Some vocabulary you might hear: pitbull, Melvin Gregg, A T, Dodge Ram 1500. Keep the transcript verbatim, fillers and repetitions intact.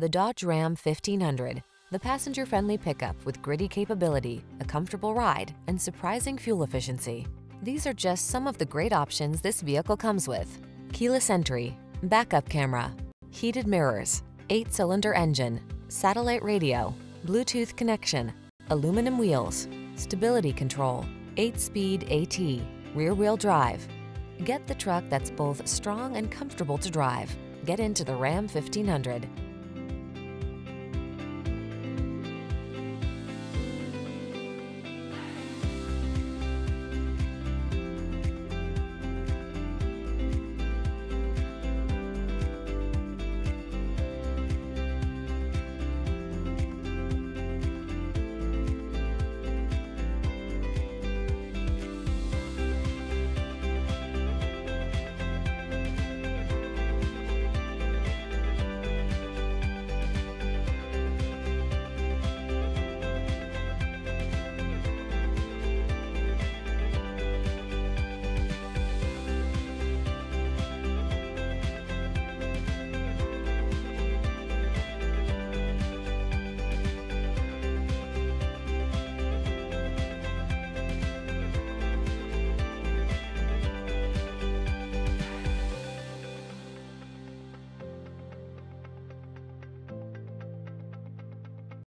The Dodge Ram fifteen hundred, the passenger-friendly pickup with gritty capability, a comfortable ride, and surprising fuel efficiency. These are just some of the great options this vehicle comes with: keyless entry, backup camera, heated mirrors, eight-cylinder engine, satellite radio, Bluetooth connection, aluminum wheels, stability control, eight-speed A T, rear-wheel drive. Get the truck that's both strong and comfortable to drive. Get into the Ram fifteen hundred.